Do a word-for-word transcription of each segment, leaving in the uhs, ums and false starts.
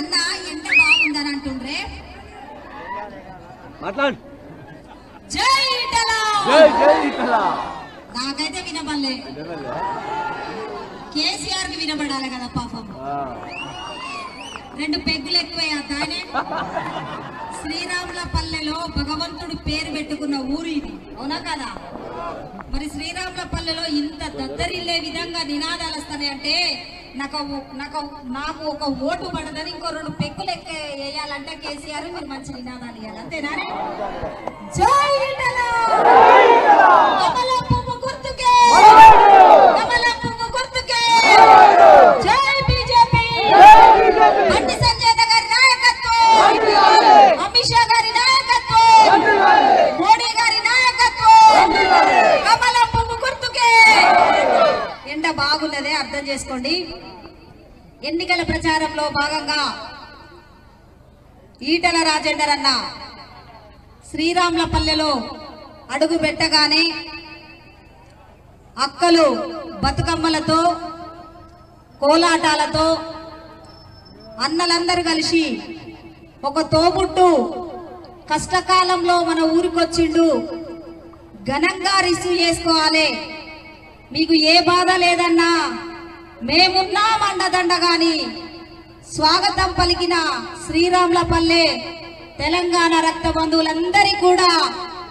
అన్న ఎంత బాగుందని అంటుండ్రే మాట్లాడు జై ఇటల జై జై ఇటల నాకైతే వినబడలే కేసీఆర్ కి వినబడాలి కదా పాపం రెండు పెగ్గులు ఎక్కువయ్యా దానే శ్రీరాముల పల్లెలో భగవంతుడు పేరు పెట్టుకున్న ఊరు ఇది అవునా కదా మరి శ్రీరాముల పల్లెలో ఇంత దద్దరిల్లే విధంగా నినాదాలు వస్తాయి అంటే నాకు నాకు నాకు ఒక ఓటు పడదని ఇంకో రెండు పెక్కులు వేయాలంటే కేసీఆర్ మీరు మంచి నినాదాలు ఇవ్వాలి అంతేనా జై ఇటలో జై ఇటలో కమలపువ్వు గుర్తుకే కమలపువ్వు గుర్తుకే జై బీజేపీ జై బీజేపీ బండి సంజయ్ గారి నాయకత్వం వందనాలు అమిత్ షా గారి నాయకత్వం వందనాలు మోడీ గారి నాయకత్వం వందనాలు కమలపువ్వు గుర్తుకే ఎండ బాగున్నదే అర్థం చేసుకోండి ఎన్నికల ప్రచారంలో భాగంగా ఈటల రాజేందర్ అన్న శ్రీరాముల పల్లెలో అడుగు పెట్టగానే అక్కలు బతుకమ్మలతో కోలాటాలతో అన్నలందరూ కలిసి ఒక తోబుట్టు కష్టకాలంలో మన ఊరికొచ్చిండు ఘనంగా రిసీవ్ చేసుకోవాలి మీకు ఏ బాధ లేదన్నా మేమున్నాం అండదండగాని స్వాగతం పలికిన శ్రీరాముల పల్లె తెలంగాణ రక్త బంధువులందరి కూడా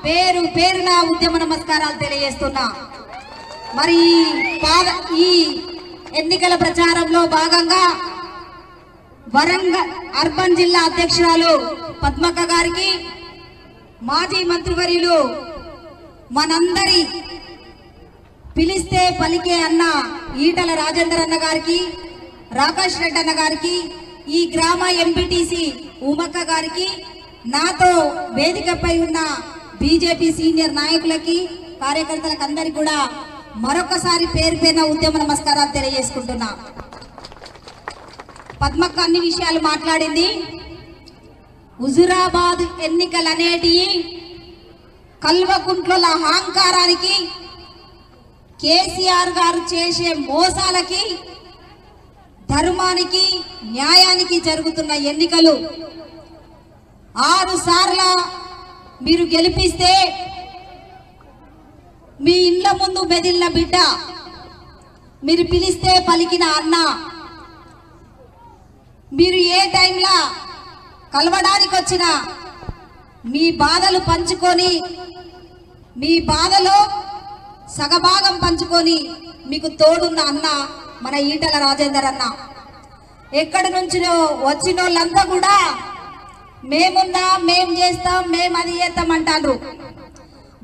పేరు పేరున ఉద్యమ నమస్కారాలు తెలియజేస్తున్నా మరి ఈ ఎన్నికల ప్రచారంలో భాగంగా వరంగల్ అర్బన్ జిల్లా అధ్యక్షురాలు పద్మక్క గారికి మాజీ మంత్రివర్యులు మనందరి పిలిస్తే పలికే అన్న ఈటల రాజేందర్ అన్న గారికి రాకేష్ రెడ్డి అన్న గారికి ఈ గ్రామ ఎంపీటీసీ ఉమక్క గారికి నాతో వేదికపై ఉన్న బీజేపీ సీనియర్ నాయకులకి కార్యకర్తలకు అందరికీ కూడా మరొకసారి పేరు పేరున ఉద్యమ నమస్కారాలు తెలియజేసుకుంటున్నా పద్మక్క అన్ని విషయాలు మాట్లాడింది హుజూరాబాద్ ఎన్నికలు అనేటివి కల్వకుంట్ల అహంకారానికి కేసీఆర్ గారు చేసే మోసాలకి ధర్మానికి న్యాయానికి జరుగుతున్న ఎన్నికలు ఆరు సార్ల మీరు గెలిపిస్తే మీ ఇండ్ల ముందు బెదిలిన బిడ్డ మీరు పిలిస్తే పలికిన అన్న మీరు ఏ టైంలో కలవడానికి వచ్చినా మీ బాధలు పంచుకొని మీ బాధలో సగభాగం పంచుకొని మీకు తోడున్న అన్న మన ఈటల రాజేందర్ అన్న ఎక్కడి నుంచి వచ్చిన వాళ్ళంతా కూడా మేమున్నా మేం చేస్తాం మేము అది చేస్తాం అంటారు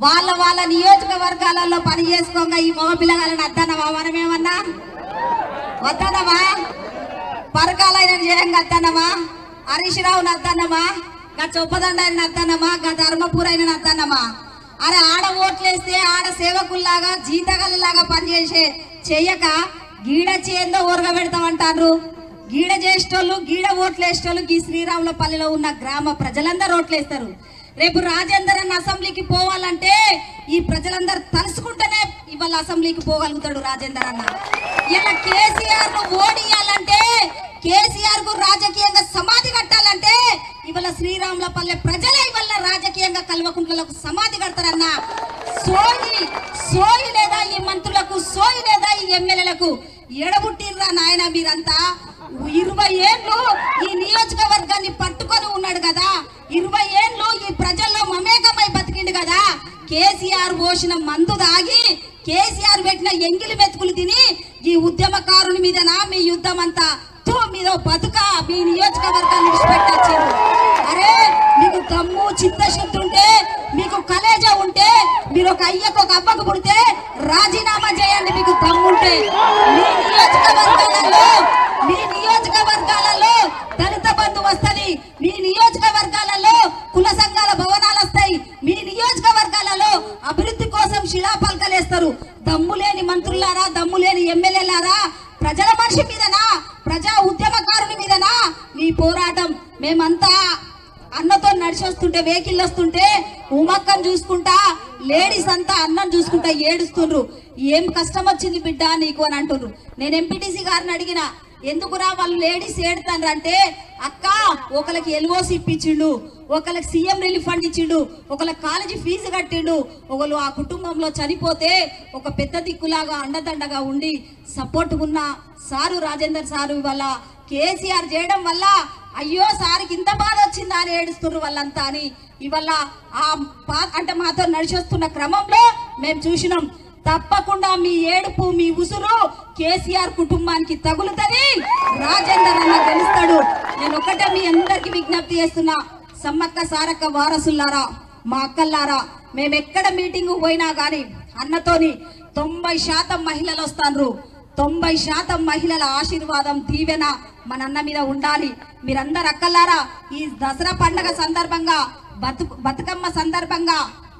వాళ్ళ వాళ్ళ నియోజకవర్గాలలో పని చేసుకోగా ఈ మగ పిల్లగాలని అత్తానవా మనమేమన్నా వస్తానవా పరకాలైన జయంగా అత్తానమా హరీష్ రావుని అత్తానమా గా చొప్పదండ ఆయన అత్తానమా గా ధర్మపూర్ అయిన అత్తానమా అరే ఆడ ఓట్లేస్తే ఆడ సేవకుల్లాగా జీతగలలాగా పనిచేసే చెయ్యక గీడ చేందో ఊరగబెడతామంటారు గీడ చేసేటోళ్ళు గీడ ఓట్లేసేటోళ్ళు ఈ శ్రీరాముల పల్లెలో ఉన్న గ్రామ ప్రజలందరూ ఓట్లేస్తారు రేపు రాజేందర్ అన్న అసెంబ్లీకి పోవాలంటే ఈ ప్రజలందరూ తలుసుకుంటేనే ఇవాళ అసెంబ్లీకి పోగలుగుతాడు రాజేందర్ అన్న ఇలా కేసీఆర్ ను ఓడియాలంటే కేసీఆర్ కు రాజకీయంగా సమాధి కట్టాలంటే ఇవాళ శ్రీరాముల పల్లె ప్రజలే ఇవాళ రాజకీయంగా కల్వకుంట్లకు సమాధి కడతారన్న సోయి సోయి లేదా ఈ మంత్రులకు సోయి లేదా ఈ ఎమ్మెల్యేలకు ఎడబుట్టిర్రా నాయన మీరంతా ఇరవై ఏళ్ళు ఈ నియోజకవర్గాన్ని పట్టుకొని ఉన్నాడు కదా ఇరవై ఏళ్ళు ఈ ప్రజల్లో మమేకమై బతికిండు కదా కేసీఆర్ పోసిన మందు తాగి కేసీఆర్ పెట్టిన ఎంగిలి మెతుకులు తిని ఈ ఉద్యమకారుని మీదనా మీ యుద్ధం అంతా మీదో బతుక మీ నియోజకవర్గాన్ని విడిచిపెట్టచ్చింది అరే మీకు దమ్ము చిత్తశుద్ధి ఉంటే మీకు కలేజా ఉంటే మీరు ఒక అయ్యకు ఒక అబ్బకు పుడితే రాజీనామా చేయండి మీకు దమ్ముంటే మీ నియోజకవర్గాలలో మీ నియోజకవర్గాలలో దళిత బంధు వస్తుంది మీ నియోజకవర్గాలలో కుల సంఘాల భవనాలు వస్తాయి మీ నియోజకవర్గాలలో అభివృద్ధి కోసం శిలాపలకలేస్తారు దమ్ము లేని మంత్రులారా దమ్ము లేని ఎమ్మెల్యేలారా ప్రజల మనిషి మీదనా ప్రజా ఉద్యమకారుని మీదనా మీ పోరాటం మేమంతా అన్నతో నడిచి వస్తుంటే వెహికల్ వస్తుంటే ఉమ్మక్కను చూసుకుంటా లేడీస్ అంతా అన్నం చూసుకుంటా ఏడుస్తుండ్రు ఏం కష్టం వచ్చింది బిడ్డ నీకు అని అంటున్నారు నేను ఎంపీటీసీ గారిని అడిగిన लेडीस एडतांटे अक् एलओसी इप्पिचिंडु सीएम रिलीफ फंड इच्चिंडु कॉलेज फीजु कट्टिंडु आ कुटुंबंलो चनिपोते दिक्कुलागा अंडदंडगा उंडी सपोर्ट उन्न सारू राजेंदर सारू इवाल केसीआर चेयडं वल्ल अय्यो सार्की इंत बाध वच्चिंदा अनि एडुस्तुन्नारु वाळ्ळंता अनि इवाल आ अंटे मातो नडिचेस्तुन्न क्रमंलो मेमु चूसिनां తప్పకుండా మీ ఏడుపు మీ ఉసురు కేసీఆర్ కుటుంబానికి తగులుతది రాజేందర్ అన్న తెలుస్తాడు। నేను ఒకటే మీ అందరికి విజ్ఞప్తి చేస్తున్నా సమ్మక్క సారక్క వారసులారా మా అక్కలారా మేము ఎక్కడ మీటింగ్ పోయినా గాని అన్నతోని తొంభై శాతం మహిళలు వస్తాంరు। తొంభై శాతం మహిళల ఆశీర్వాదం దీవెన మనన్న మీద ఉండాలి। మీరందరూ అక్కలారా ఈ దసరా పండుగ సందర్భంగా బతుకమ్మ సందర్భంగా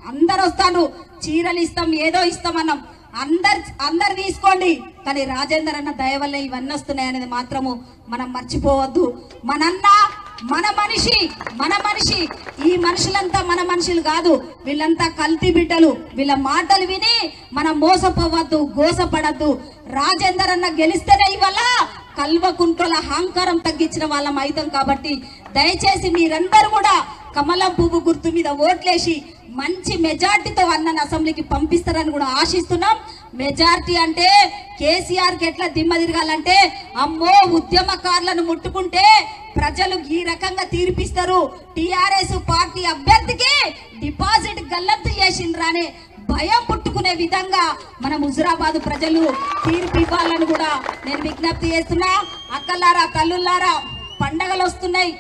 అందరూ వస్తాను చీరలు ఇస్తాం ఏదో ఇస్తాం అన్నం అందర్ అందర్ తీసుకోండి కానీ రాజేందర్ అన్న దయ వల్ల ఇవన్నీ వస్తున్నాయి అనేది మాత్రము మనం మర్చిపోవద్దు। మనన్న మన మనిషి మన మనిషి ఈ మనుషులంతా మన మనుషులు కాదు వీళ్ళంతా కల్తీ బిడ్డలు వీళ్ళ మాటలు విని మనం మోసపోవద్దు గోసపడద్దు। రాజేందర్ అన్న గెలిస్తేనే ఇవల్ల కల్వకుంట్ల అహంకారం తగ్గించిన వాళ్ళం అయితం కాబట్టి దయచేసి మీరందరూ కూడా కమలం పువ్వు గుర్తు మీద ఓట్లేసి మంచి మెజారిటీతో అన్న అసెంబ్లీకి పంపిస్తారని కూడా ఆశిస్తున్నాం। మెజారిటీ అంటే కేసీఆర్ కి ఎట్లా దిమ్మ తిరగాలంటే అమ్మో ఉద్యమకారులను ముట్టుకుంటే ప్రజలు ఈ రకంగా తీర్పిస్తారు టిఆర్ఎస్ పార్టీ అభ్యర్థికి డిపాజిట్ గల్లంతు చేసిండ్రానే భయం పుట్టుకునే విధంగా మన హుజురాబాద్ ప్రజలు తీర్పు ఇవ్వాలని కూడా నేను విజ్ఞప్తి చేస్తున్నా। అక్కలారా తల్లులారా పండగలు వస్తున్నాయి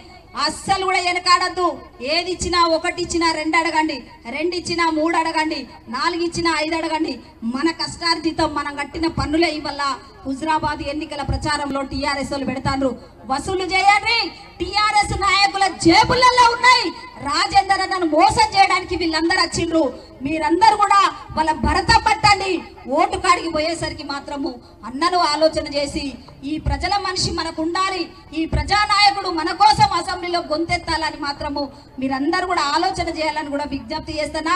అస్సలు కూడా వెనకాడద్దు। ఏది ఇచ్చినా ఒకటి ఇచ్చినా రెండు అడగండి రెండు ఇచ్చినా మూడు అడగండి నాలుగు ఇచ్చినా ఐదు అడగండి। మన కష్టార్జితం మనం కట్టిన పన్నులే ఇవల్ల హుజురాబాద్ ఎన్నికల ప్రచారంలో టీఆర్ఎస్ వాళ్ళు పెడతారు వసూలు చేయండి। టీఆర్ఎస్ నాయకుల జేబులలో ఉన్నాయి రాజేందర్ అన్నను మోసం చేయడానికి వీళ్ళందరూ వచ్చిండ్రు। మీరందరూ కూడా వాళ్ళ భరత పట్టండి ఓటు కాడికి పోయేసరికి మాత్రము అన్నను ఆలోచన చేసి ఈ ప్రజల మనిషి మనకు ఉండాలి ఈ ప్రజానాయకుడు మన కోసం అసెంబ్లీలో గొంతెత్తాలని మాత్రము మీరందరూ కూడా ఆలోచన చేయాలని కూడా విజ్ఞప్తి చేస్తున్నా।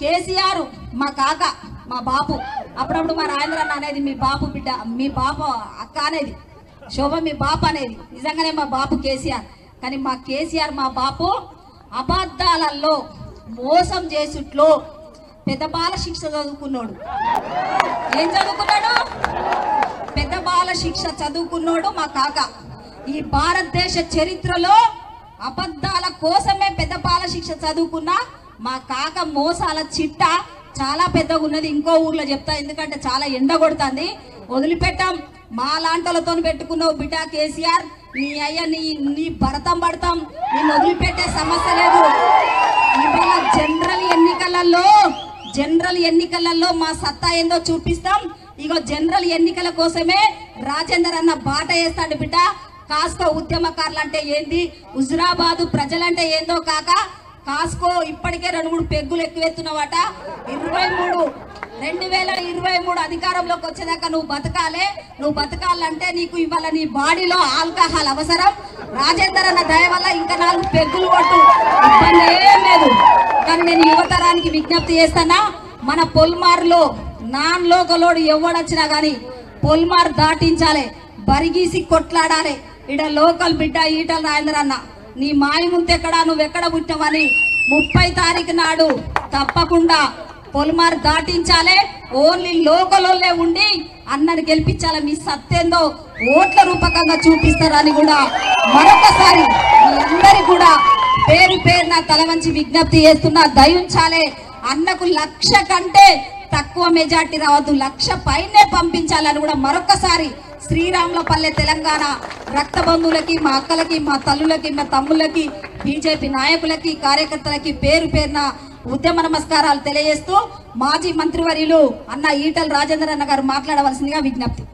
కేసీఆర్ మా కాక మా బాపు అప్పుడప్పుడు మా రాజేందర్ అన్న అనేది మీ బాపు బిడ్డ మీ బాపు అక్క అనేది శోభ మీ బాపు అనేది నిజంగానే మా బాపు కేసీఆర్ కానీ మా కేసీఆర్ మా బాపు అబద్ధాలలో మోసం చేసుట్లో పెద్ద బాల శిక్ష చదువుకున్నాడు ఏం చదువుకున్నాడు పెద్ద బాల శిక్ష చదువుకున్నాడు మా కాక। ఈ భారతదేశ చరిత్రలో అబద్ధాల కోసమే పెద్ద బాల శిక్ష చదువుకున్న మా కాక మోసాల చిట్ట చాలా పెద్దగా ఉన్నది। ఇంకో ఊర్లో చెప్తా ఎందుకంటే చాలా ఎండ కొడుతుంది వదిలిపెట్టాం మా లాంటలతో పెట్టుకున్నావు బిడ్డ కేసీఆర్ నీ అయ్యా నీ నీ భరతం పడతాం నేను వదిలిపెట్టే సమస్య లేదు। ఇవాళ జనరల్ ఎన్నికలలో జనరల్ ఎన్నికలలో మా సత్తా ఏందో చూపిస్తాం। ఇగో జనరల్ ఎన్నికల కోసమే రాజేందర్ అన్న బాట వేస్తాడు బిడ్డ కాస్కో ఉద్యమకారులు అంటే ఏంది హుజురాబాద్ ప్రజలంటే ఏందో కాక కాస్కో ఇప్పటికే రెండు మూడు పెగ్గులు ఎక్కువెత్తున్నవాట ఇరవై మూడు రెండు వేల ఇరవై మూడు అధికారంలోకి వచ్చేదాకా నువ్వు బతకాలే నువ్వు బతకాలంటే నీకు ఇవాళ నీ బాడీలో ఆల్కహాల్ అవసరం రాజేందర్ అన్న దయ వల్ల ఇంకా నాలుగు పెగ్గులు కొట్టు ఇబ్బంది ఏం లేదు కానీ నేను యువతరానికి విజ్ఞప్తి చేస్తానా మన పొల్మార్లో నాన్ లోకలోడు ఎవడొచ్చినా కానీ పొల్మార్ దాటించాలి బరిగీసి కొట్లాడాలి ఈడ లోకల్ బిడ్డ ఈటల రాజేందర్ అన్న నీ మాయ ముంతెక్కడా నువ్వెక్కడ పుట్టినవని ముప్పై తారీఖు నాడు తప్పకుండా పొల్మార్ దాటించాలే ఓన్లీ లోకలోనే ఉండి అన్నని గెలిపించాలి మీ సత్తేందో ఓట్ల రూపకంగా చూపిస్తారని కూడా మరొకసారి మీ అందరి కూడా పేరు పేరు నా తల వంచి విజ్ఞప్తి చేస్తున్నా। దయించాలే అన్నకు లక్ష కంటే తక్కువ మెజార్టీ రావద్దు లక్ష పైనే పంపించాలని కూడా మరొకసారి శ్రీరాములపల్లె తెలంగాణ రక్త బంధువులకి మా అక్కలకి మా తల్లులకి మా తమ్ముళ్ళకి బీజేపీ నాయకులకి కార్యకర్తలకి పేరు పేరున ఉద్యమ నమస్కారాలు తెలియజేస్తూ మాజీ మంత్రివర్యులు అన్న ఈటల రాజేందర్ అన్న గారు మాట్లాడవలసిందిగా విజ్ఞప్తి।